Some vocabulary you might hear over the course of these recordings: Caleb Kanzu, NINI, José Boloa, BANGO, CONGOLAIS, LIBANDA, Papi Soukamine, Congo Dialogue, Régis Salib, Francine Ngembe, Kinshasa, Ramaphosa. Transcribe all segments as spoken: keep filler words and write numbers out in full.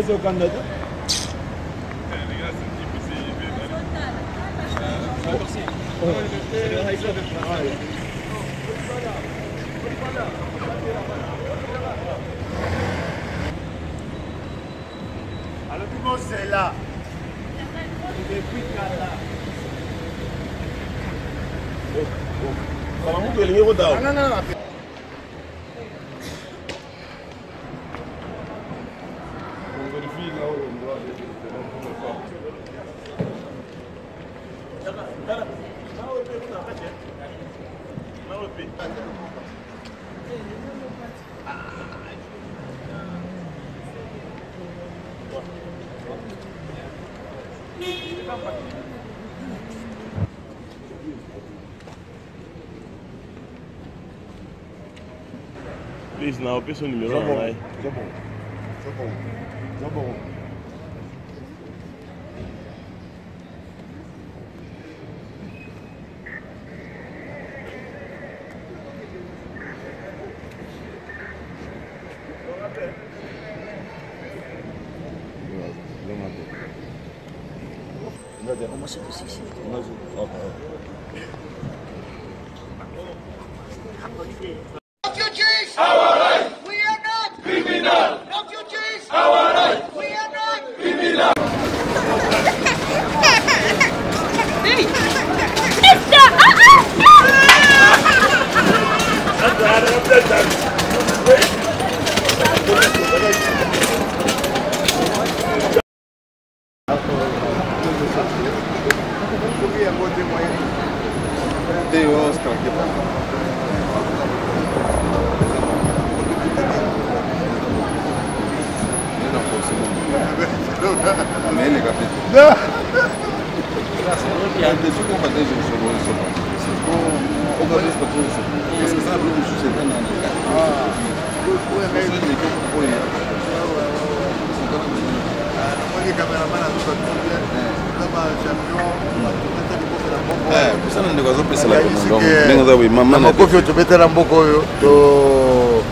appeler au candidat. Alors tout le monde c'est là. Non, non, non. Please now, please on numéro un. C'est bon. C'est bon. C'est bon. Tobetela mboko to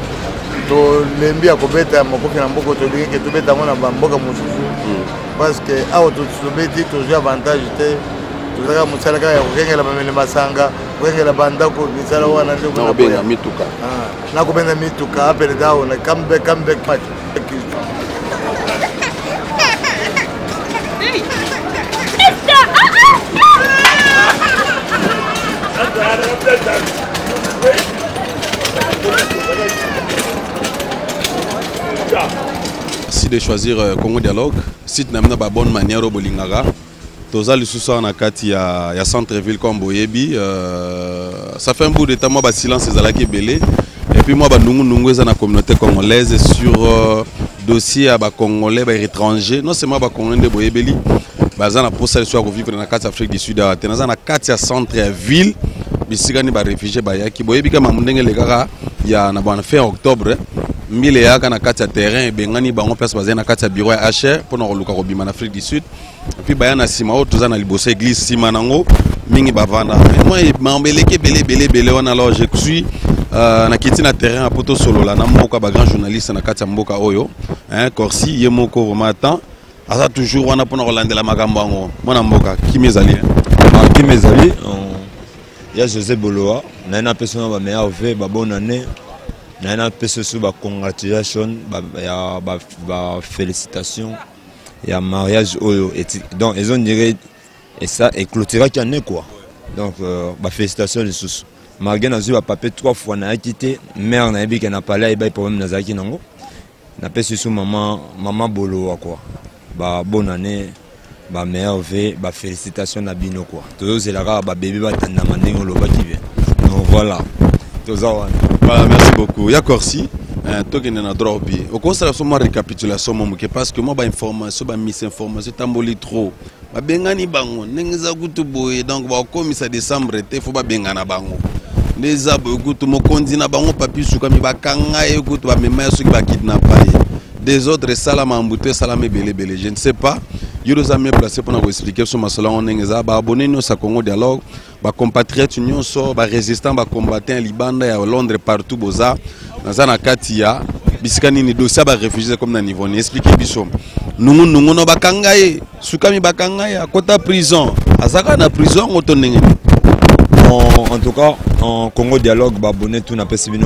to lembi akobeta makofi na mboko to lingi tobeta mona bamboka mususu parce que awo to tobeti to ja avantage te to zaka musala ka kokengela mamele masanga kokengela banda ko bisala wana ndio kuna benga mituka ah na kubenda mituka apele dawo na come back come back patch de choisir Congo Dialogue, site namna ba bonne manière bolingaka. Toza lisusu na kati ya ya centre ville comme Boyebi, ça fait un bout de temps moi ba silence ezalaki belé et puis moi ba ndungu ndungu eza na communauté congolaise sur dossier ya ba congolais ba étrangers, non seulement ba congolais de Boyebeli, baza na posa le soir ko vivre na kati Afrique du Sud, tenaza na kati ya centre ya ville, bisigani ba réfugiés ba yaki Boyebi ka mamundenge lekaka ya na ban fin octobre. Mille et un quand on a quatre terrains, Bengani, Bango, Pers, Bazin, a quatre bureaux à H R pour nous relouquer au Biman Afrique du Sud. Et puis Bayana Simao, tous en Alibosse, Église Simanango, Mingi Bavana. Moi, m'embeleke, belé, belé, belé, on a alors je suis, on a quitté un terrain à Poto Solo, là, Namoka, grand journaliste, on a quatre Mboka Oyo, hein, Corsi, Yemoko, Romatan, Aza toujours, on a pour nous relander la Magambango, mon Mboka, qui mes alliés, qui mes alliés, il y a José Boloa, on a une personne qui m'a fait une bonne année. Nous avons des congratulations, des félicitations, des mariages. Donc, ils ont dit que ça est clôturé qu'il y a quoi. Donc, des félicitations. Marguerite a eu un papier trois fois, elle a quitté. Mère n'a eu qu'elle n'a pas là, elle a eu problème dans Zaki Nango. N'a pas eu maman Bolo quoi. Bonne année, meilleure vie, félicitations à Bino quoi. Toujours c'est là que bébé va t'en amener au loba qui vient. Donc voilà. Voilà, merci beaucoup. Il y a Corsi, il y a un droit. Au contraire, je récapitulation parce que moi, je suis information, je suis misinformation, je suis trop. Je suis bengani bango, donc au commissaire décembre, il faut pas bengana bango. Les abos, mon condina bango, papi soukami bakanga, écoute, ma mère qui va kidnapper. Des autres salam ambouté, salam belé belé. Je ne sais pas. Je vous ai placé pour vous expliquer sur ma salon. On est abonnez-nous à Congo Dialogue. Bah compatriotes union sort, bah résistants, bah combattants, Liban, à Londres partout, boza. Dans un acatia, bisikani ni dossier ba refuser comme na niveau ni expliquer biso nungu nungu no bakangaye sukami bakangaye akota prison azaka na prison otonenge. En tout cas, en Congo Dialogue, abonné tout n'a pas si bien.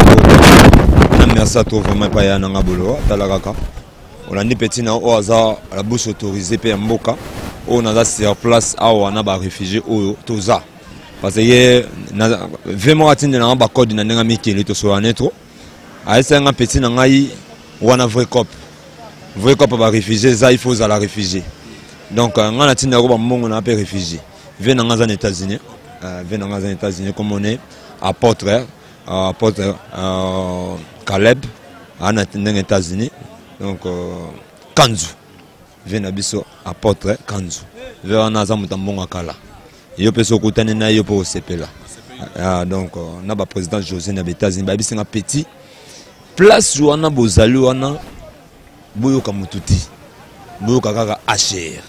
Merci à toi vraiment pas ya nanga bolo talaka. On a dit petit na au hasard la bouche autorisée pe mboka. On a sur place à on a ba réfugié au toza. Parce que vraiment atteindre na ba code na nga mikeli to so anetro. A ese nga petit na ngai wana vrai cop. Vrai cop ba réfugié ça il faut à la réfugié. Donc nga na tinda ko ba mongo na pe réfugié. Vient nga za États-Unis. Venant aux États-Unis comme on est apôtre apôtre Caleb en États-Unis donc Kanzu venant biso apôtre Kanzu vers Nazam tambonga kala yo peso kutane na yo po sepela donc na ba président José na États-Unis ba bisinga petit place wana bozali wana boyoka mututi boyoka kaka acher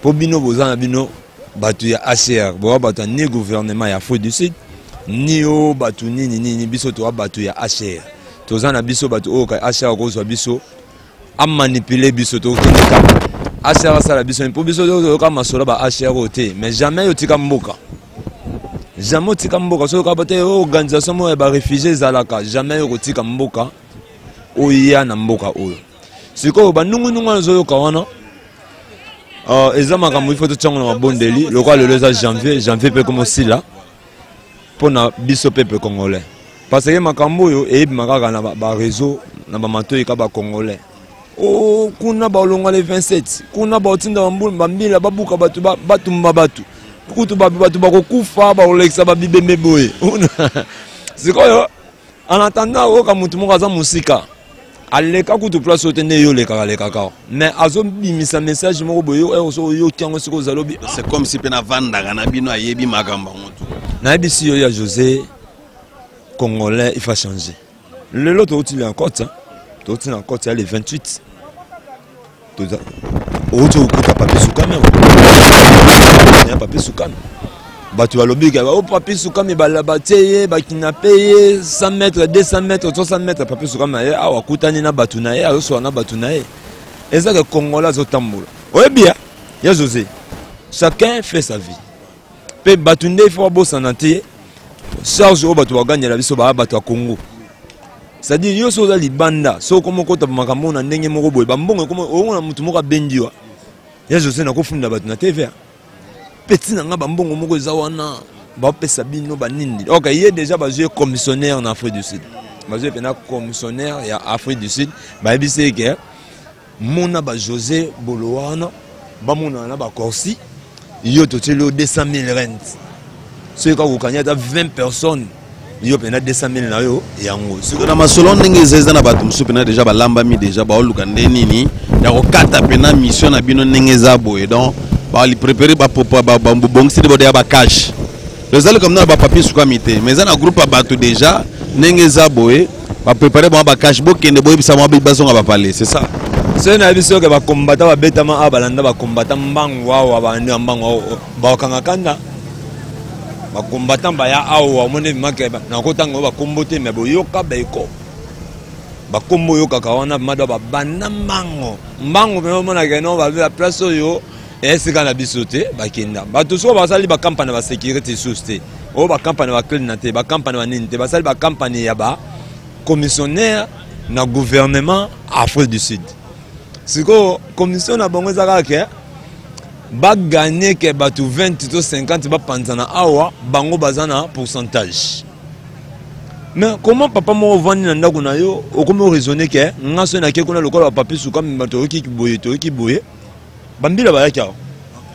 po bino bozana bino batu ya H R bo batu ni gouvernement ya Afrique du Sud ni o batu ni ni ni biso to batu ya H R tozana biso batu o ka H R ko zo biso am manipuler biso to kinika H R sala biso impo biso to ka masolo ba H R ote mais jamais otika mboka jamais otika mboka so ka batu organisation mo ba réfugiés zalaka jamais otika mboka oya na mboka oyo siko ba nungu nungu zo ka wana. Euh, ils ont il faut que bon délit. Le roi le deux janvier, janvier peut commencer là pour na biso peuple congolais. Parce que makambo yo et makaka na ba réseau na ba matoyi ka ba congolais. Oh kuna ba longa les vingt-sept, kuna ba tinda mbul mbila ba buka batu batu mbabatu. Kutu ba batu ba kokufa ba olexa ba bibeme boye. C'est quoi yo? En attendant o ka mutu mokaza musika. Allez, quand tu places au tenez, yo les caca. Mais à son message, message, mon boyo, yo tiens au zalobi. C'est comme si Penavanda, Ganabino, Ayebi, Magamba. Nabi, si yo ya José, Congolais, il faut changer. Le lot, tu es en côte, tu es en côte, tu es les vingt-huit. Tu es au côté de Papi Soukamine. Tu es Papi Soukamine. Batu alobi ka o Papi Soukamine balabate ba kidnappé cent mètres deux cents mètres trois cents mètres Papi Soukamine a wakutani na batu na ye a so na batu na ye eza ke Kongola zo tambola oyebia ya José chacun fait sa vie pe batu nde fo bo sananté charge o batu baganya la biso ba batu a Congo ça dit yo so za libanda so komo kota makambo na ndenge moko boye ba mbongo komo o na mutu moko bendiwa ya José na ko funda batu na T V petit nanga bambongo moko zawana ba pesa bino ba nini OK il est déjà basé commissionnaire en Afrique du Sud basé pena commissionnaire ya Afrique du Sud ba bise ke mona ba José Boloana ba mona na ba Corsi yo totelo deux cent mille rentes c'est quand vous gagnez vingt personnes yo pena deux cent mille na yo yango c'est que na masolo ndenge zeza na batum supena déjà ba lamba mi déjà ba oluka ndeni ni ya ko kata pena mission na bino ndenge za boye donc bah les préparer bah pour bah bah bon c'est des bah cash les allez comme nous bah Papi Soukamine mais un groupe bah tout déjà n'engeza boy bah préparer bah bah cash boy qui ne boy ça m'a bien besoin à bah parler c'est ça c'est une avision que bah combattre bah bête ma ah bah l'anda bah combattre bang wow bah nous bang wow bah kanga kanga bah combattre bah ya ah wow mon évidemment que bah n'importe quoi bah combattre mais bah yoka bah yoko bah combo yoka kawana bah bah banambango bango mais on a gagné on va vers la place yo. Et c'est quand la bisoté, bah kenda, bah tout ça, bah ça, les bah campagne va sécurité sousté, oh bah campagne va clénanté, bah campagne va ninte, bah ça, les bah campagne yaba, commissionnaire, na gouvernement Afrique du Sud. C'est quoi, commission na bongo zara ke, bah gagner ke bah tout vingt, tout cinquante, bah panzana awa, bango bazana pourcentage. Mais comment papa m'a vendu dans la gounayo, ou comment raisonner que, n'a son a quelqu'un le corps à Papi Soukamine, bah toi qui bouille, toi qui bouille. Bambila bayaka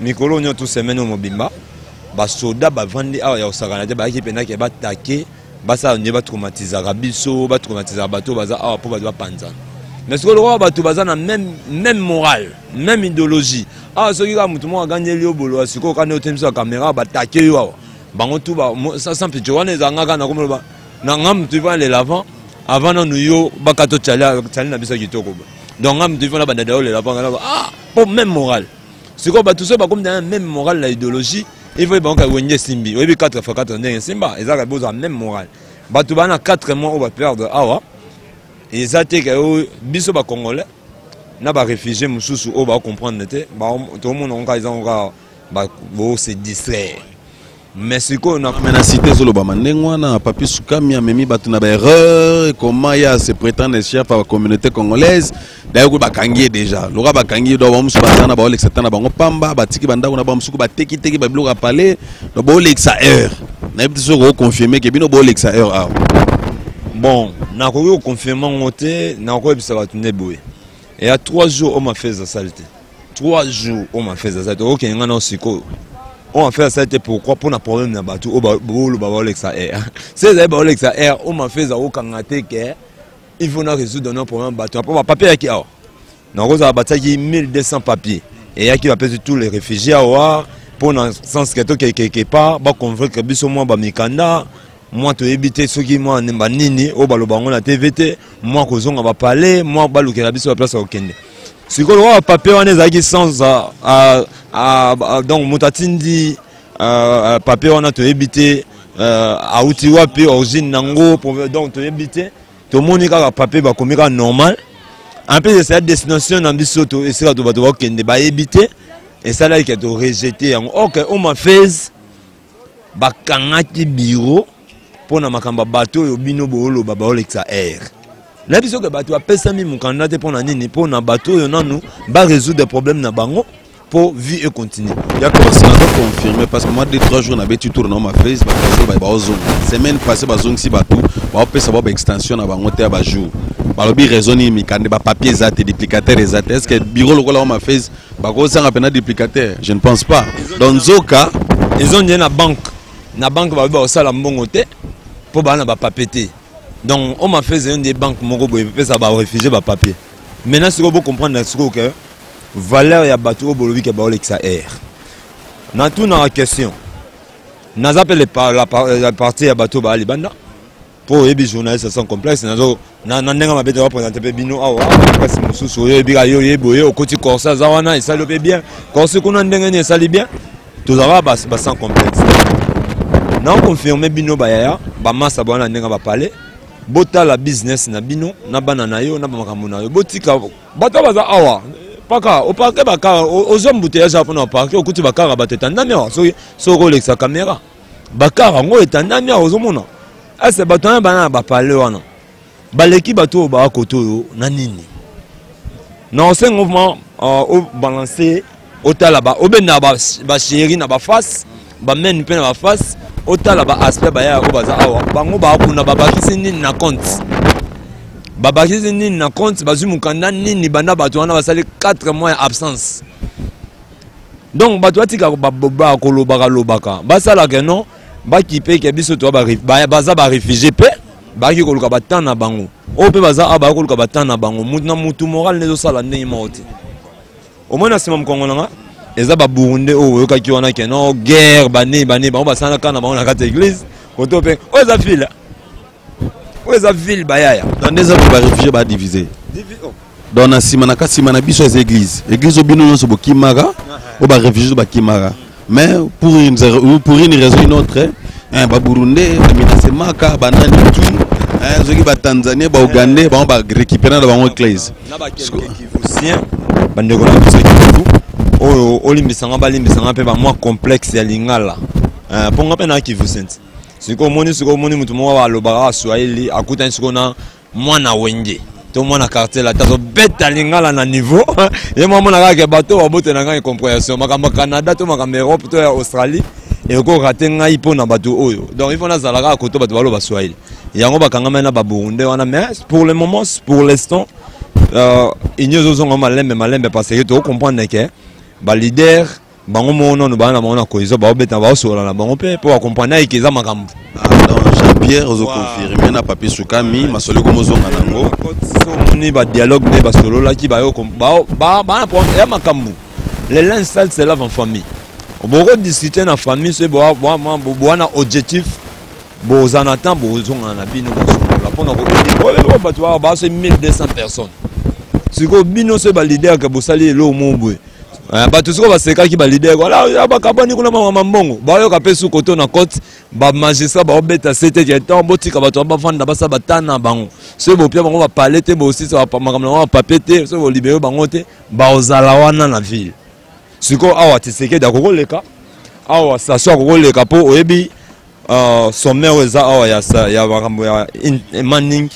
mikolo nyo tout semaine au mobimba ba soda ba vandi awa ya osakana te ba ki pena ke ba taquer ba sa ne ba traumatiser rabiso ba traumatiser bato baza awa po ba panza mais ce que le roi bato baza na même même morale même idéologie ah ce qui va mutu mo gagner lio bolo asiko ka ne otemisa caméra ba taquer yo awa bango tout ba ça simple joane zanga kana comme ba na ngam tu vas les l'avant avant na nuyo ba kato tchala tchala na biso kitoko donc ngam tu vas na bandada le l'avant ah pour même morale. C'est quoi tout ça comme dans même morale la idéologie, il faut banque gagner Simbi. Oui, quatre fois quatre on est Simba, ils ont besoin même morale. Bah tout bana quatre mois on va perdre ah ouais. Et ça, c'est que les Congolais, les réfugiés, ils vont comprendre. Tout le monde va se distraire. Mais ce qu'on a cité, c'est que Papi Soukamine a mis une erreur. Comment il y a se prétendre chef à la communauté congolaise? D'ailleurs, il y a Kangi déjà. Il y a Kangi, il y a un peu de temps, il y a Pamba, il y a un peu de temps, il y a Palais, il y a un erreur. Il y a des gens qui confirment qu'il y a une erreur. Bon, je suis confirmé que je suis confirmé. Il y a trois jours, on m'a fait la saleté. Trois jours, on m'a fait la saleté. Ok, il y a un autre. On a fait ça, c'était pourquoi? Pour un problème de bateau, on a fait ça. C'est ça, on a fait ça, on a fait ça, il faut résoudre nos problèmes de bateau. Après, on a papier qui a. On a bâti mille deux cents papiers. Et il y a qui va payer tous les réfugiés. Pour dans le sens que quelque part, on va convaincre que ce soit Mikanda, moi, tu évites ceux qui m'ont nini, au balobangon la T V T, moi, que on va parler, moi, baloukera biso la place au Kenya. Si on voit papier, on est agis sans à. Donc Moutatindi papier on a tout évité à Outiwa puis origine nango donc tout évité tout le monde qui a papier va comme normal en plus de cette destination on dit surtout et c'est là tout va tout qui ne va éviter et ça là qui est rejeté ok on m'a fait bah kangaki bureau pour na makamba bateau et bino bolo baba olexa air là biso que bateau a pesami mon candidat pour na nini pour na bateau et non nous va résoudre des problèmes na bango pour vie et continuer. Il y a conscience confirmé parce que moi deux trois jours j'avais tu tournes ma face parce que bah zone semaine passée bah zone si bah tout bah on savoir extension à bah monter à bah jour bah lobby raisonner mais quand bah papier zate duplicateur zate est-ce que bureau local on ma face bah quoi ça rappelle un duplicateur je ne pense pas dans ce cas ils ont dit la banque la banque va bah ça la bon côté pour bah on va pas péter donc on ma face une des banques mon gros bah ça va refuser bah papier maintenant ce que vous comprenez ce que valeur ya bateau bolobi ke baole que ça air. Dans tout dans la question. Nous appelons la partie ya bateau ba libanda. Pour les journalistes sont complexes. Nous na na ndenga mabete représenter pe bino awa parce que mususu oyo bika yo yeboye okoti corsa za wana esali pe bien. Corsa kuna ndenga ni esali bien. Tous ava ba sans complexe. Non confirmer bino ba ya ba masa ba wana ndenga ba parler. Bota la business na bino na bana na yo na ba makambo na yo. Botika bato baza awa. Au parquet, aux embouteillages, au parquet, au coup de Bakar, à Tétanamia, sur Rolex à caméra. Bakar, en gros, est un ami aux hommes. Ah, c'est Batan, Banan, Bapalewana. Baleki Bato, Barakoto, Nanini. Non, c'est un mouvement balancé au Talaba, au Benaba, Bachirine à Bafas, Bamen Pen à Bafas, au Talaba, Aspect Baya, au Bazawa, Bango Bakuna, Babakisini, Nakonte. Babaki Zini n'a compte, Bazu Mukanda, Nini, Bana, Batouana, va salir quatre mois d'absence. Donc, Batouati, Baboba, Kolobara, Lobaka. Basala, que non, Baki paye, Kabiso, Toba, Baza, Barifigé, Baki, Kolokabatan, Abango. Ope, Baza, Abakol, Kabatan, Abango. Moutna, Moutou, Moral, Nezosala, Neymauti. Au moins, c'est mon Congolais. Et ça, Babourunde, oh, Kakiwana, Kenon, guerre, Bané, Bané, Bamba, Sanaka, Nabana, Katéglise, Kotope, Ozafil. Où est la ville Bayaya? Dans des hommes, les réfugiés sont divisés. Dans la Simanaka, Simanabi, c'est les églises. Les églises sont au Kimara, les réfugiés sont au Kimara. Mais pour une raison ou une autre, les Burundais, les Minasemaka, les Nani, les Tanzaniens, les Ougandais, ils récupèrent dans l'église. Les Kivoussiens, les Négolaboussés, les Misangaba, les Misangaba, c'est moins complexe, c'est l'Ingala. Pour moi, les Kivoussiens. Si vous avez des gens le bara swahili, vous avez des gens qui ont des cartes, vous avez des gens qui niveau. Et moi, je suis bateau, je suis compréhension. Je Canada, je Europe, je Australie. Et je raté un peu dans bateau. Donc, il faut que Zalaga côté bateau swahili. Et on va quand même Burundi. Mais pour le moment, pour l'instant, il y a des gens qui parce que vous comprenez que les leaders. Bango mono no bana mona ko izo ba obeta ba osola na bango pe po akompana ikeza makambo. Jean-Pierre zo confirmer na Papi Soukamine masolo ko mozonga nango. So moni ba dialogue ne ba solo la ki ba yo ba ba ba po ya makambo. Le l'instant c'est là en famille. Boko discuter na famille c'est bo bo bo na objectif bo zanatan bo zonga na bino ba solo. Pona ko ko ba to ba c'est mille deux cents personnes. Siko bino se ba leader ka bo sali lo mo bwe. Batusko va seka ki ba leader wala abakabani kuna mama mbongo ba yo kapesu koto na cote ba magistrat ba obeta sept jeton botika ba to ba vanda ba sa batana bango se bo pia bango va parler te bo aussi ça va makamna wa papete se bo libérer bango te ba ozala wana na ville siko awa tiseke da kokoleka awa sa so kokoleka po oyebi sommet weza awa ya sa ya makambo ya manning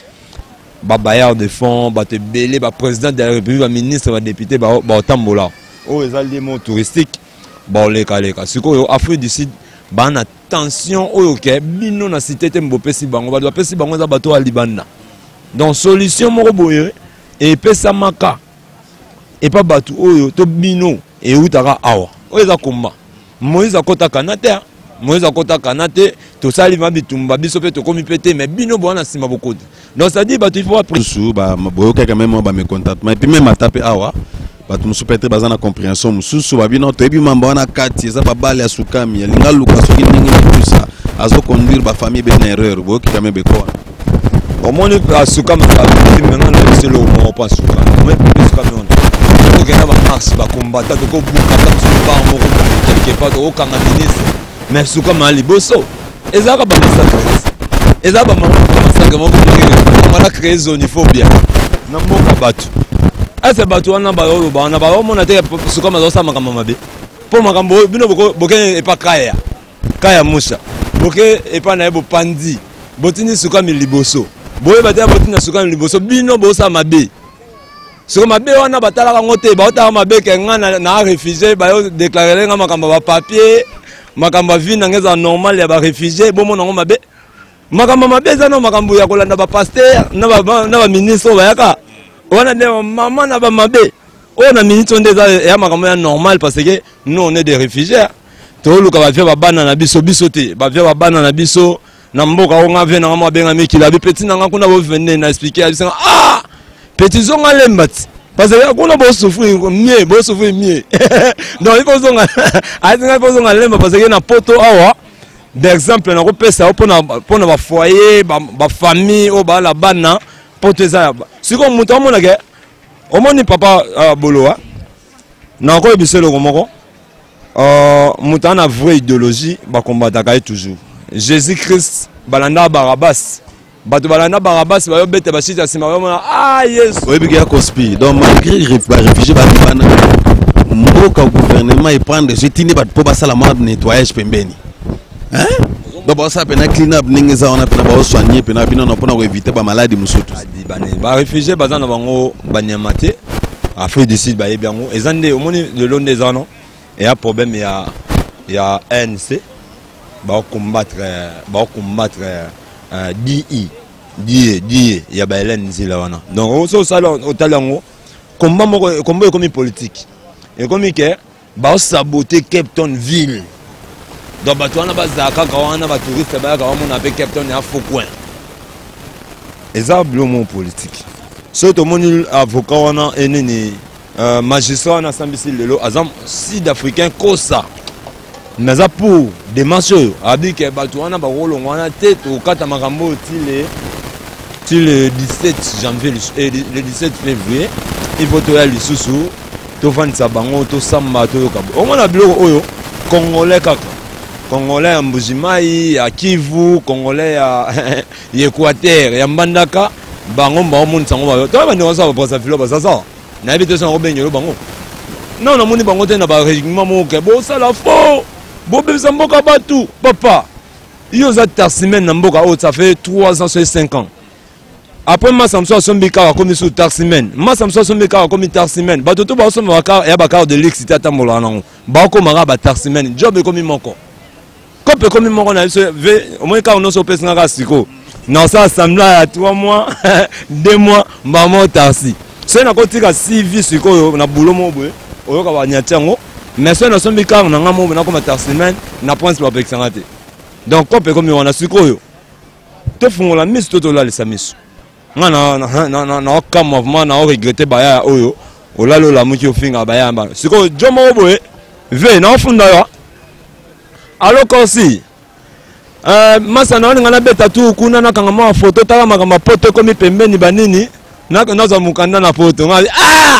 ba bayard de fond ba te belé ba président de la république ba ministre ba député ba ba tambola. Oh, les aliments touristiques, bah les calèques. C'est quoi, l'Afrique du Sud, bah on a tension, oh ok, bino na cité tembo pesi bango, bah doit pesi bango za bato à Libana. Donc solution moro boye, et pesa maka, et pas bato, oh to bino, et où t'as awa, oh les akomba, moi les akota kanate, moi les akota kanate, tout ça l'ima bitumba, bisope to komi pété, mais bino bon na sima boko. Donc ça dit bato il faut apprendre. Sous bah boye quand même moi bah me contacte, mais puis même à taper awa. Nous sommes très basés sur la compréhension. Nous sommes très basés sur la compréhension. Nous sommes très basés sur la compréhension. Ah c'est bateau on a barré le bar on a barré on a été sur comme ça ma camarade B pour ma camarade bino boko boko est pas kaya kaya musha boko est pas naebo pandi botini sur comme liboso boye bateau botini sur comme liboso bino bosa ma B sur ma B on a battu la gangote battu ma B qu'un an na réfugié bayo déclarer ma camarade papier ma camarade vie n'engage en normal les bas réfugiés bon mon ma B ma camarade B ça non ma camarade yakola na ba pasteur na ba na ba ministre bayaka. On a des mamans n'a pas mabé. On a mis ton désert et à ma caméra normal parce que nous on est des réfugiés. Tout le cas va banane à biso bisoté, va faire banane à biso. Namboka on a vu normalement bien ami qui l'avait petit n'en a qu'on a venir n'expliquer à dire ah petit zong à l'embat parce que qu'on a beau souffrir mieux beau souffrir mieux. Donc il faut zong à dire qu'on a l'embat parce que na poto awa d'exemple on a repéré ça pour na pour na foyer, ba famille au bas la banane. Si on monte au monde, au monde papa Boloa, n'a encore ébissé le romero. Montant la vraie idéologie, bah combattre toujours. Jésus-Christ, Balanda Barabbas, bah tu Balanda Barabbas, bah yobé te bachita si maman ah yes. Oui, bien conspire. Donc malgré les réfugiés, bah tu vas mon gouvernement il prend des jetines bah pour passer la merde nettoyage pembeni. Hein? D'abord ça peine à clean up, n'engagez on a peine à boire soigner, peine à bien on a peine à éviter pas malade nous surtout. Bah réfugiés basés dans Bango, Banyamate, Afrique du Sud, bah bien ils ont des au moins le long des années, il y a problème il y a il y a N C, bah combattre bah combattre D I D I D I il y a bah L N C là voilà. Donc on se salon au talongo, combat combat comme politique, économique, bah saboter Cape Town ville. Donc, on a Bazaka, on a des touristes, on a des capteurs, on a des faucons. Et ça, c'est le politique. Surtout, les avocats, les magistrats, les Sud-Africains, comme ça. Mais ça, pour des marcheurs, on a dit que on a des rôles, on a des têtes, on a des marambos, le dix-sept janvier et le dix-sept février, ils vont te faire les sous-sous, ils vont te faire les samba, ils vont te faire les samba. On a des Congolais, Congolais à Mbujimaï, à Kivu, Congolais à Équateur, à Mbandaka, Bango, Bango, Sango, toi, tu vas savoir ça, Philo, ça, ça. N'avez pas de sang, Robin, Bango. Non, non, mon Bango, tu n'as pas régiment, mon Kabo, ça, la faux. Bobé, Zamboka, Batou, papa. Il y a ta semaine, Namboka, ça fait trois ans, cinq ans. Après, ma Samson, son bicard, comme sous ta semaine. Ma Samson, son bicard, comme ta semaine. Batou, tu vas savoir, et à Bakar de l'excité à Tambolano. Bako, Maraba, ta semaine. Job, comme il manque. Comme ils m'ont rendu, au moins quand on a sauté un rastico, non ça semble à trois mois, deux mois, maman tarsi. C'est un côté à six vies sur quoi on a boulot mobile, on va n'y atteindre mot, mais c'est un sommet car on a un moment on a comme un tarsiment, n'a pas de problème santé. Donc comme comme on a sur quoi, tout font la mise tout au long de sa mise. Non non non non non non aucun mouvement n'a regretté baya oyo, on l'a le la mouille au fin à baya mal. Sur quoi John mobile, veille non fond d'ailleurs. Alors qu'aussi, maintenant on a bêta tout, on a quand photo, t'as ma comme photo comme il peut ni banini, n'a que nous avons quand on a photo, ah,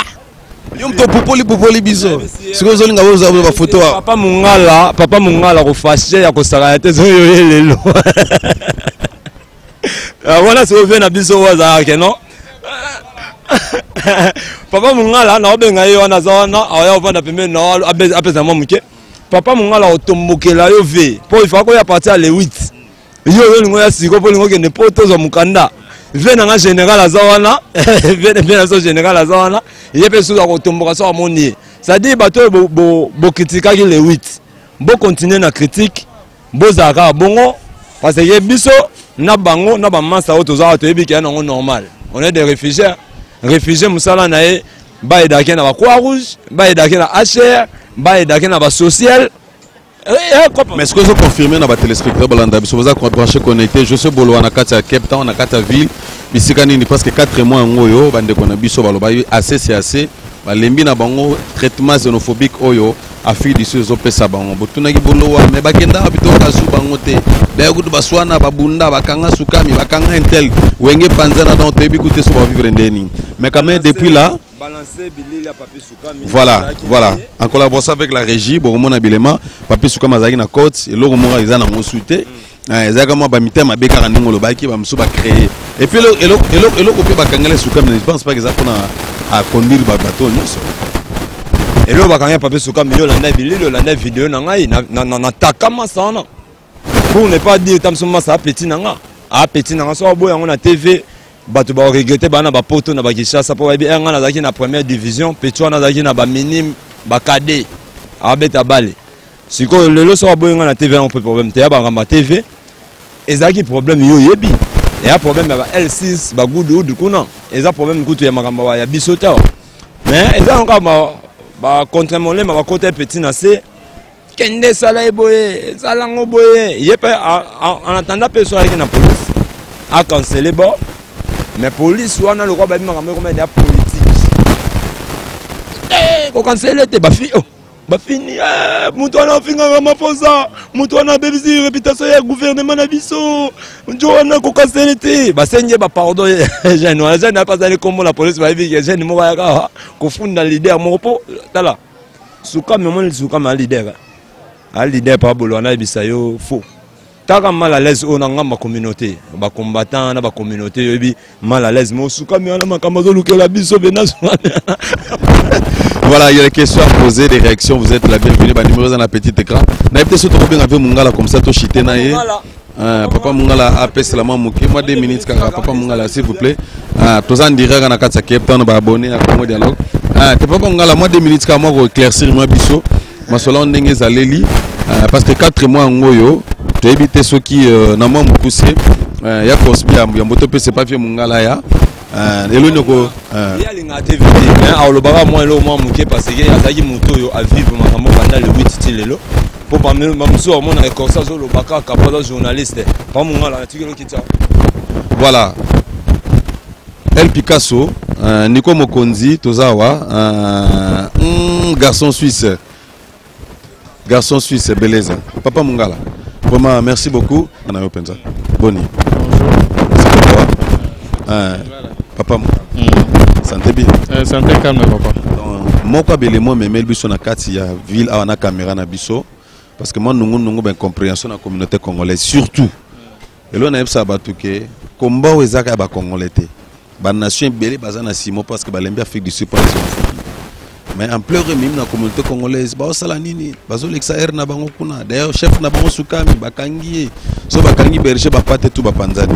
Papa Mungala, Papa Mungala, refasé à Costarate, Zoyelelo. Voilà ce que vous avez dit au hasard, non? Papa Mungala, n'a pas de gaillon à Zana, à la fin de la après sa maman. Papa Mungala, au Tombokela, au V. Pour il faut qu'on y appartient à les huit. Il y a un sigo pour les gens ne portent pas au Mukanda. Venez en général à Zawana, venez en général à Zawana, il y a personne qui tombera sur mon nez. Ça dit, bateau, beau critique, il est huit. Beau continuer la critique, beau zara, bon, parce que les biso, n'a pas de n'a pas de masse à autozara, tu es bien normal. On est des réfugiés, réfugiés, moussala, nae, bae d'aken à la Croix-Rouge, bae d'aken à H R, bae d'aken à la sociale. Mais ce que je confirme dans les téléspectateurs, c'est que vous avez connecté, je suis Bolo, on a quatre à Cape Town, on a quatre à Ville, mais si on a presque quatre mois, on a eu assez, c'est assez, on traitement xénophobique, on a fait des choses, on a bango. On a fait des choses, on a fait des choses, on a fait des choses, on a fait des choses, on a fait des choses, on a fait des mais quand même depuis là, voilà, voilà. En collaboration avec la régie, bon, mon habillement, Papi Soukamine na côte, et l'autre moment ils en ont consulté. Exactement, bah mitem ma bécane n'importe le baki, bah me souba créé. Et puis l'autre, l'autre, l'autre, l'autre copier bah kangale Soukamine, je pense pas qu'ils apprennent à conduire bah bateau non ça. Et l'autre bah kangale Papi Soukamine, l'année vidéo, l'année vidéo, nanga, na na na na takama ça non. Pour ne pas dire tam souma ça petit nanga, ah petit nanga, soit boy on a T V. Bato ba regretter bana ba poto na ba Kinshasa po ebi enga na zaki na première division Petro na zaki na ba minime ba cadet abeta bale siko lelo so boyenga na T V on peut problème te ya ba ngamba T V ezaki problème yo yebi ya problème ba L six ba gudu du kuna eza problème kutu ya makamba ya bisota mais eza onka ba ba contre mon lema ba côté petit na c'est kende sala eboye sala ngoboye yepe en attendant personne avec na police a canceler bon. Mais police on a le roi de la politique. Quand c'est le débat, fini. Moutouana fini à Ramaphosa. Moutouana bébé, réputation du gouvernement Nabiso. Moutouana Kokanselete. Bassenye, pardon, je n'ai pas allé comme la police va vivre. Je ne m'en vais pas confondre le leader. Mon repos, t'as là. Soukam, maman, Soukam, un leader. Un leader, pas Bolona, Bisayo, faux. T'as mal à l'aise on a ma communauté, ma combattant, ma communauté, oui, mal à l'aise, mon soukami, ma camazolou que la biso menace. Voilà, il y a des questions à poser, des réactions. Vous êtes la bienvenue, bah numéro dans la petite écran. N'a été surtout bien avec Mungala comme ça, Toshite Naye. Papa Mungala apaise la maman Mouké. Moi deux minutes, Papa Mungala, s'il vous plaît. Tous en direct à la carte à Cape Town, abonné à Congo Dialogue. Papa Mungala, moi deux minutes, car moi éclaircir ma biso. Ma sola on est à Léli parce que quatre mois en Goyo. Tu as évité ceux qui n'ont pas poussé. Il y a Cosby, il y a Motopé, c'est pas vieux Mungalaya. Il y a l'Unoko. Il y a l'activité. Alors, le barra, moi, l'homme, mouké, parce qu'il y a Zagi Moutoyo à vivre pendant le huit style. Pour parmi nous, on a récorsé le Baka, Kapada, journaliste. Pas Mungala, tu es le Kita. Voilà. El Picasso, Nico Mokonzi, Tozawa, garçon suisse. Garçon suisse, Beleza. Papa Mungala. Vraiment, merci beaucoup. On a eu Penza. Bonnie. Bonjour. C'est pour toi. Euh, papa, mm. Santé bien. Euh, santé calme, papa. Moi, je suis à la ville, à la caméra, parce que moi, nous avons une compréhension de la communauté congolaise, surtout. Et là, on a eu ça, le combat est à la Congolais. La nation est belle, parce que l'Ambia fait du support. Mais en pleure même dans la communauté congolaise, bah salanini, bah l'exaire na bango kuna, d'ailleurs chef na bango sukami, bah kangi, so bah kangi berche bah pate tout bah panzani.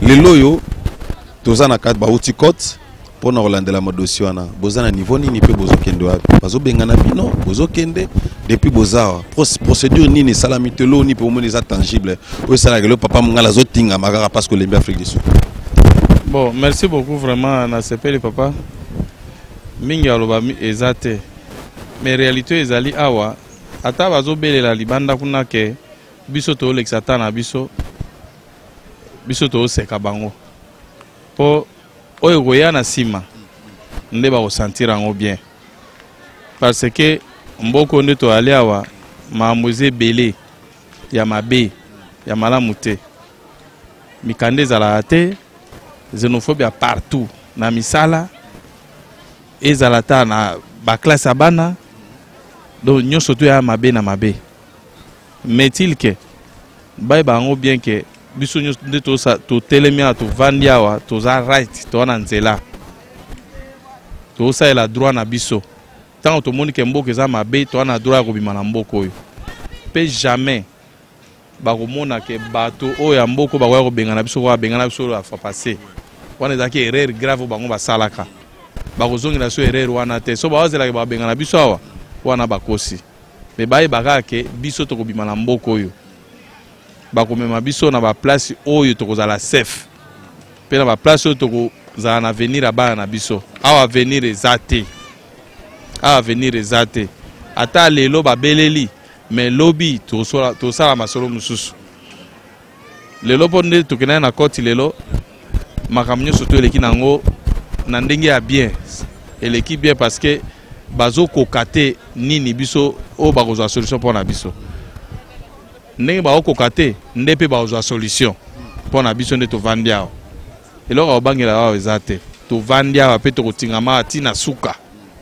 Les loyaux, tous en a quatre bah outikote pour nous relander la mode aussi ana. Bozana niveau ni ni peut bozokendo, bah so bengana bino, bozokende depuis bozawa. Procédure ni ni salamitelo ni pour monnaie tangible. Oui salagelo papa mungala zotinga magara parce que l'Ambia Afrique du Sud. Bon, merci beaucoup vraiment na sepeli papa. Mingi alobami ezate, mais réalité ezali awa. Ata bazobele la libanda kuna ke biso to lexata na biso, biso to sekabango. Po oyegoya na sima, ndeba o sentir ango bien. Parce que mboko ndeto ali awa maamuze bele ya mabe ya malamute. Mikande zala ate, xénophobie partout na misala. Ezalata na ba classe abana donc nous surtout à mabé na mabé mais il que ba bango bien que biso nous de to sa to telemia to vandia wa to za right to na nzela to sa la droit na biso tant to moni que mboke za mabé to na droit ko bimana mboko yo pe jamais ba ko mona que bato o ya mboko ba ko bengana biso ko bengana biso la fa passer on est d'accord erreur grave bango ba salaka ba ko zonga so erreur wana te so ba ozela ba bengana biso wa wana bakosi me baye bagake biso to ko bimana mboko yo bakomema biso na ba place oyo tokozala safe pe na ba place oyo tokozala na avenir abana na biso awa avenir ezate awa avenir ezate ata lelo babeleli mais lobi tosola tosala masolo mususu lelo ponde tokena na koti lelo makamnyo soto eleki nango na ndenge ya bien eleki bien parce que bazo kokate nini biso o bakozwa solution pour na biso ndenge ba kokate ndepe bakozwa solution pour na biso ndeto vandiao eloko obangela wa ezate to vandia wa pe to kotingama ati na suka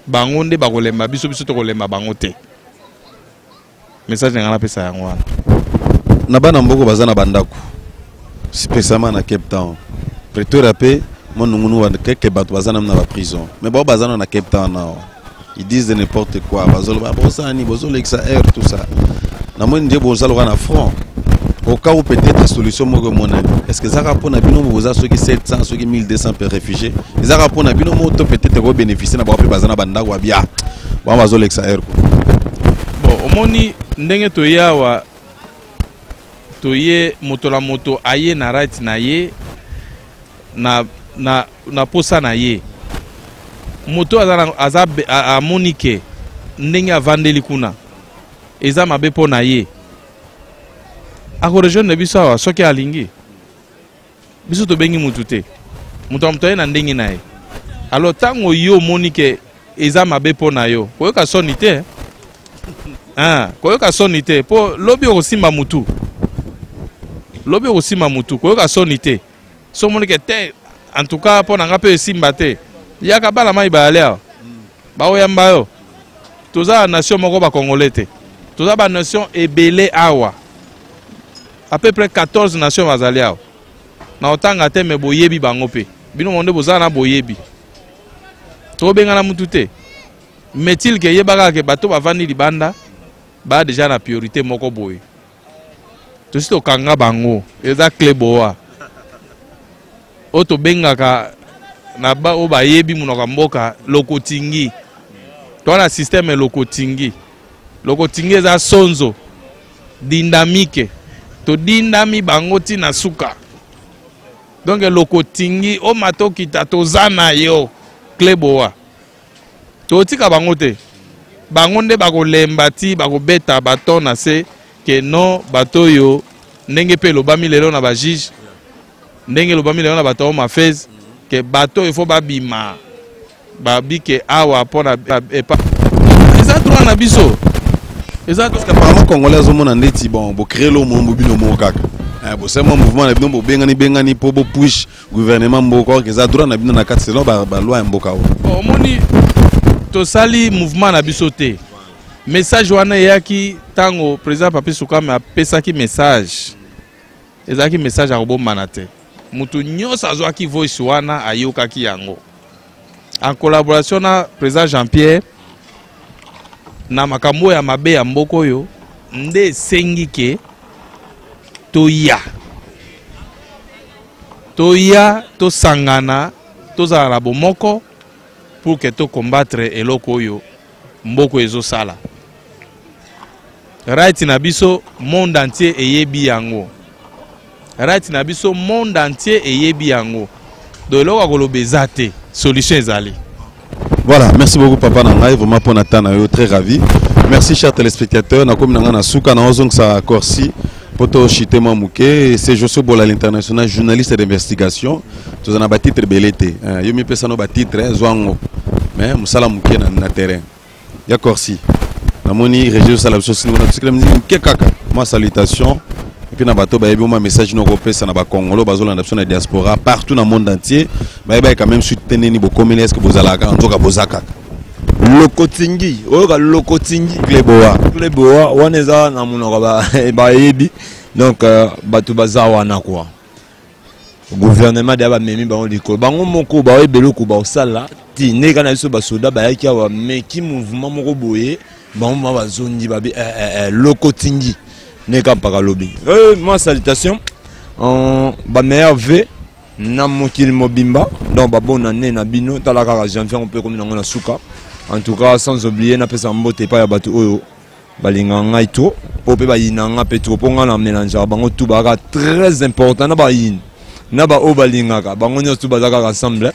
bango nde bakolemba biso biso to kolemba bango te message ngana pesa yango wana na bana mboko bazana bandako spécialement na Cape Town Pretoria pe monungunu wa keke bato bazana na ba prison mais ba bazana na Cape Town na ils disent de n'importe quoi bazolo ba bosani bozolo xar tout ça na moi ndie bozalo kana front au cas où peut-être solution mo mon ami est-ce que ça rapport na bino boza ceux qui sept cents ceux qui mille deux cents per réfugiés ils a rapport na bino moto peut-être ko bénéficier na ba pe bazana bandako wa bia ba bazolo xar ko bon omoni ndenge to yawa to ye moto la moto aye na right na ye na na na posa na ye moto azana azabe a monike ndenge avandeli kuna eza mabe po na ye akorejo ne biso awa soki alingi biso to bengi mutu te mutu amtoye na ndenge na ye alo tango yo monike eza mabe po na yo koyoka soni te ah koyoka soni te po lobi okosimba mutu lobi okosimba mutu koyoka soni te so monike te en tout cas po nanga pe simba te yaka bala mai balea bawo yamba yo toza nation moko ba congolais te toza ba nation ebele awa à peu près quatorze nations bazali awa na otanga te me boyebi bango pe bino monde boza na boyebi to benga na mutu te metil ke yebaka ke bato bavandi libanda ba déjà na priorité moko boye to sito kanga bango eza kleboa oto benga ka na ba o bayebi munoka mboka lokotingi to na système lokotingi lokotingi za sonzo dynamique to dynami bango ti na suka donc lokotingi o matoki tato zana yo kleboa to ti ka bango te bango nde ba ko lemba ti ba ko beta baton na se ke no batoyo ndenge pe lobami lelo na ba juge ndenge lobami lelo na bato ma fez que bateau il faut babima babi que awa pona e pa ezatro na biso ezatro parce que apparemment congolais au monde ndeti bon bo créer le mouvement bino mo kaka eh bo c'est mon mouvement na bino bo bengani bengani po bo push gouvernement mboko que ezatro na bino na quatre selon ba loi mboka o omoni to sali mouvement na biso te message wana yaki tango président Papi Soukamine a pesaki message ezaki message a robo manate mutu nyonso azwa ki voice wana ayokaki yango en collaboration na président Jean-Pierre na makambo ya mabe ya mboko yo nde sengike toya toya to sangana tozala na bomoko pour que to combattre eloko yo mboko ezo sala right na biso monde entier eyebi yango right na biso monde entier eyebi yango do eloko kolobeza te solution ezali voilà merci beaucoup papa na ngai vraiment pour natana yo très ravi merci chers téléspectateurs na komina na suka na ozong sa Corsi poto chitema muke c'est José Bola l'international journaliste d'investigation tous na ba titre belete yo mi pesa no ba titre zwango mais musala muke na na terrain ya Corsi na moni région sala sosi na tsiklam muke kaka ma salutation. Et puis, nous avons un message européen, nous avons un Congolais, nous avons une diaspora partout dans le monde entier. Nous avons quand même soutenu les communes qui sont en train de se faire. lokotingi oyo ka lokotingi kleboa kleboa waneza na munoko ba ba yebi donc batu bazawa na quoi gouvernement de ba memi ba on liko bango moko ba oyebeluku ba osala ti ne kana so ba soda ba yaki wa me ki mouvement moko boye bango ba zongi ba lokotingi ne ka paka lobby euh moi salutation en ba meilleur v namokil mobimba donc ba bonne année na bino talaka ka janvier on peut comme na suka. En tout cas, sans oublier, na pesa mbote pa ya batu oyo balinga ngai to po pe ba yinanga pe to po ngana mélanger bango tout baka très important na ba yin na ba o balinga ka bango nyo tout bazaka rassemble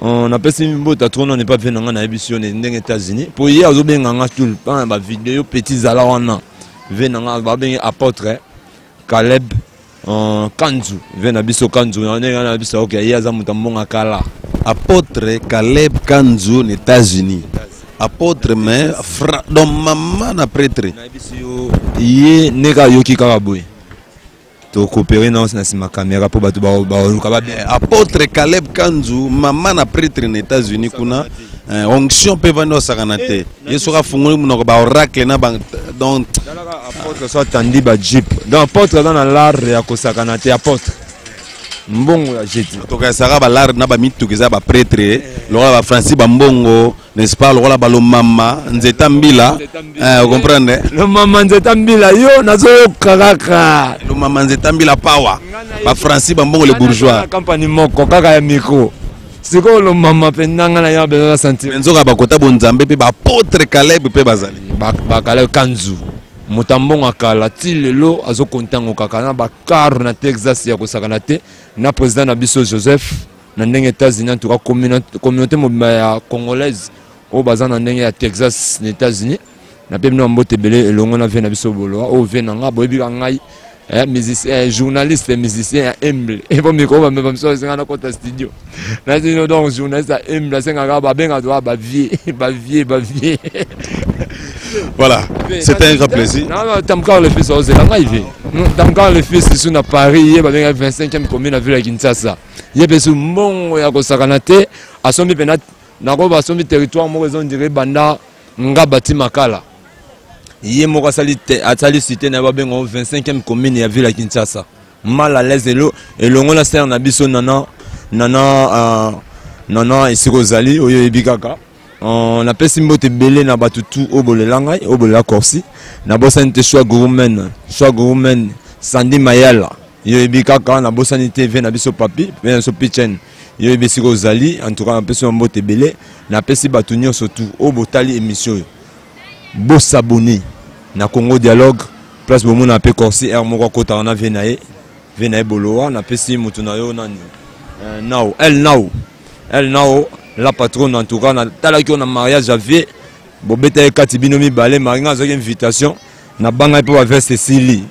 on a pesa mbote to on n'est pas venu ngana émission ndenge États-Unis po ye azobenga nga tout le temps ba vidéo petit zala wana venanga ba bengi apôtre Caleb Kanzu vena biso Kanzu na ngana biso OK ye azamuta mbonga kala Apôtre Caleb Kanzu aux États-Unis. Apôtre mais fra don maman na prêtre. Yé nega yoki karaboué. To coopérer na sima caméra pour batu ba ba. Apôtre Caleb Kanzu maman na prêtre aux États-Unis kuna onction pe vano sakanate. Yé sera fungoli munoko ba oracle na ba donc apôtre soit tandi ba jeep. Donc apôtre dans l'art ya ko sakanate apôtre. Mbongo ya jetu toka saraba lar na ba mitukeza ba prêtre lola ba Francis ba mbongo n'est-ce pas lola ba lo mama nzeta mbila eh comprendre lo mama nzeta mbila yo nazo kakaka lo mama nzeta mbila power ba Francis ba mbongo le bourgeois compagnie moko kaka ya micro siko lo mama pendanga na ya beza sentiment nzoka ba kota bonzambe pe ba apôtre Caleb pe bazali ba Caleb Kanzu mutambongo akala ti lelo azo kontango kaka na ba car na Texas ya kosakanate na président na biso Joseph na ndenge États-Unis en tout cas communauté congolaise au bazan na ndenge ya Texas na États-Unis na pe na mbote belé elongo na vena biso boloa o vena nga boyebi ngai eh musicien journaliste musicien humble et bon micro ba me ba so nga na kota studio na dino donc journaliste humble senga nga ba benga doa ba vie ba vie ba vie voilà c'était un grand plaisir non non tamkar le fils aux élanga ivi tamkar le fils ici na Paris ba benga vingt-cinquième commune na ville ya Kinshasa yebe so mbongo ya kosakana te asombi pena na ko ba sombi territoire mo raison dire banda nga bati makala yé moko asali atali cité na ba benga vingt-cinquième commune ya ville ya Kinshasa mal à l'aise elo elongo na ser na biso nana nana nana isiko zali oyo ebikaka on a pesé mot belé na batutu obole langai obole la corsi na bosanité choix gourmen choix gourmen sandi mayala yebi kaka na bosanité vient na biso papi vient so pichen yebi siko zali en tout cas na pesé mot belé na pesé batunyo surtout obotali émission bo s'abonner na Congo Dialogue place bomo na pe corsi er moko kota na venae venae boloa na pesé mutuna yo nani now el now el now la patronne en tout cas na talaki on a mariage j'avais bobeta ekati binomi balé maringa azoki invitation na banga pour vers Cécilie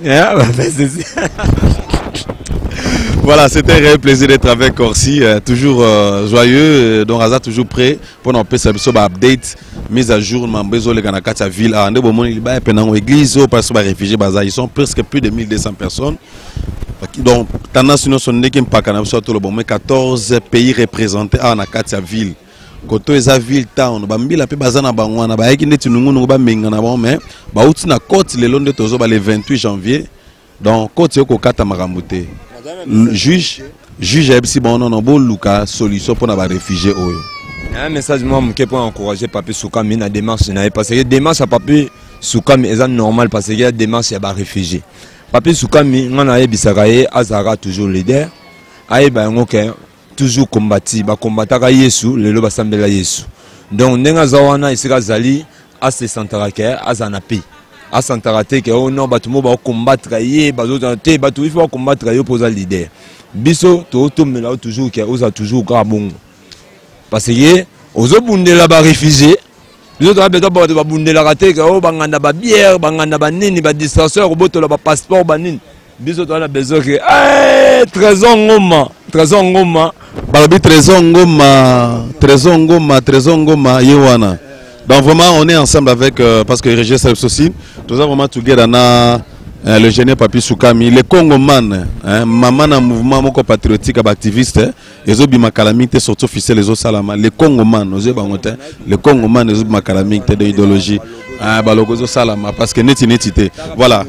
voilà c'était un réel plaisir d'être avec Corsi euh, toujours euh, joyeux euh, donc Raza toujours prêt pour nous passer sur update mise à jour mambezo les kanaka ta ville à ndebo moni liba pendant église au parce que les réfugiés baza ils sont presque plus de mille deux cents personnes. Donc, tendance nous sommes le quatorze pays représentés à Nakatia ville. Quand on est ville town, bambi la pe bazana bangwana, ba yeki neti nungu nungu ba mengana ba mais ba outi na côte le long de tozo ba le vingt-huit janvier. Donc côte yoko kata marambuté. Juge juge ebsi bon non non bon luka solution pour na ba réfugié oyo. Un message moi m'ke pour encourager Papi Soukamine à démarche na parce que démarche à Papi Soukamine est normal parce qu'il y a démarche à ba réfugié. Papi Soukami, on a eu Azara toujours leader, a eu toujours combattu, bah combattra Yesu, le loba sambela Yesu. Donc n'enga zawana isira zali, a se santarake, a zanapi, a santarate que oh non bah tout le monde va combattre Yé, bah d'autres te, bah tout il faut combattre Yé pour ça leader. Biso, tout tout mais là toujours que osa toujours grabon, parce que osa bundela bah réfugié. Les autres habitants de la Bunde la raté, oh, banganda ba bière, banganda ba nini, ba distraction, roboto la ba passeport ba nini. Les autres ont besoin que, eh, trésor ngoma, trésor ngoma, balabi trésor ngoma, trésor ngoma, trésor ngoma, yewana. Donc vraiment, on est ensemble avec euh, parce que Régis Salib aussi, nous avons vraiment together na Euh, le jeune Papi Soukamine, les Congoman, hein, maman dans mouvement moko patriotique activiste, les obi makalamité surtout officiel les salama, les Congoman, nous yeba ngote, les Congoman les obi makalamité de idéologie, ah ba logozo salama parce que neti netité. Voilà.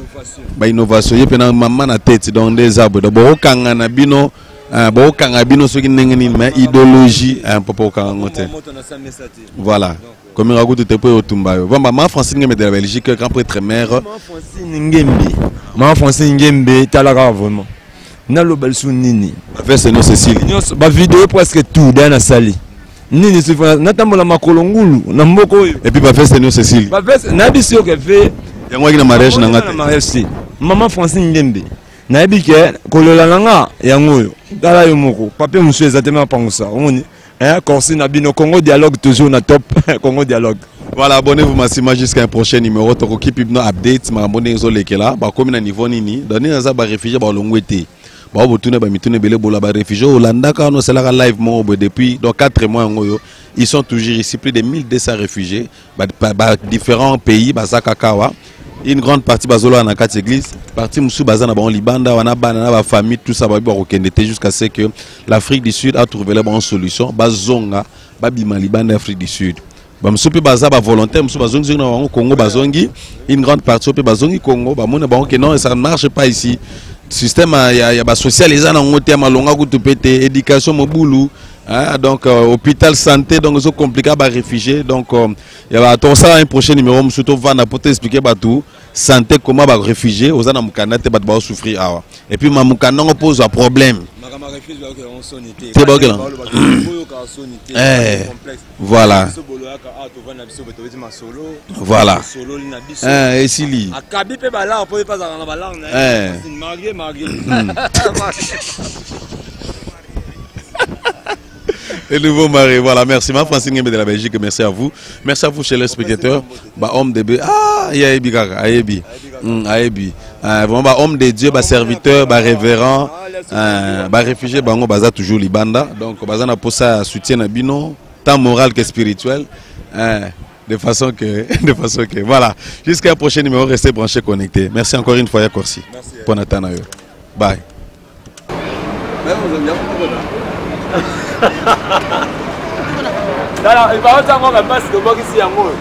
Ba innovation yé pendant maman na tête dans des arbres, d'abord okanga na bino, ba okanga bino soki ndenge nini mais idéologie un papa okanga ngote. Voilà. Comme il raconte tout au Tumbayo. Maman Francine Ngembe de la Belgique, grand prêtre mère. Maman Francine Ngembe. Maman Francine Ngembe, t'as la grave vraiment. Nalo Belsu Nini. Verse nos Cécile. Ma vidéo presque tout dans la salle. Nini se fait. N'attendons la macolongulu. N'amboko. Et puis ma verse nos Cécile. Ma verse. N'abissé au café. Et moi qui n'a mariage n'a mariage. Maman Francine Ngembe. N'abike. Kolola nanga. Yangoyo. Dala yomoko. Papa monsieur exactement pas ça. On est. Congo Dialogue, toujours na top. Congo Dialogue. Voilà, abonnez-vous massivement jusqu'à un prochain numéro. Toko keep up no updates, mais abonnez-vous les kela. Bah comme na niveau nini, donner un zaba réfugié bah longwete. Bah vous tournez bah mitournez belé bola bah réfugié. Hollanda quand on s'est là live moi depuis dans quatre mois ngoyo, ils sont toujours ici plus de mille deux cents réfugiés. Bah bah différents pays bah Zakakawa. Une grande partie basolo en quatre églises, partie musu bazana bon libanda, wana banana ba famille tout ça ba bokendete jusqu'à ce que l'Afrique du Sud a trouvé la bonne solution, bazonga, ba bima libanda Afrique du Sud. Ba musu pe baza ba volontaire, musu bazongi na bango Congo bazongi, une grande partie pe bazongi Congo, ba mona bango que non ça ne marche pas ici. Système ya ya ba socialisé na ngote malonga ku tupete éducation mobulu. Hein, donc euh, hôpital santé donc c'est compliqué à réfugiés donc il y a un prochain numéro monsieur Tovana pour t'expliquer tout santé comment bah réfugiés aux gens mukana te bat souffrir et puis ma mukana on pose un problème voilà voilà et si le nouveau mari, voilà, merci. Ma Francine Ngembe de la Belgique, merci à vous. Merci à vous, chers les spectateurs. Bah, homme de Dieu, ah, Ayebi, Ayebi, Ayebi. Vraiment, bah, homme de Dieu, bah, serviteur, bah, révérend, bah, réfugié, bah, on baza toujours Libanda. Donc, bah, on a pour ça soutien à Bino, tant moral que spirituel. De façon que, de façon que, voilà. Jusqu'à un prochain numéro, restez branchés, connectés. Merci encore une fois, Yakorsi. Merci. Pour Nathan Ayo. Bye. Non, non, il va pas savoir la passe de boxe ici à moi.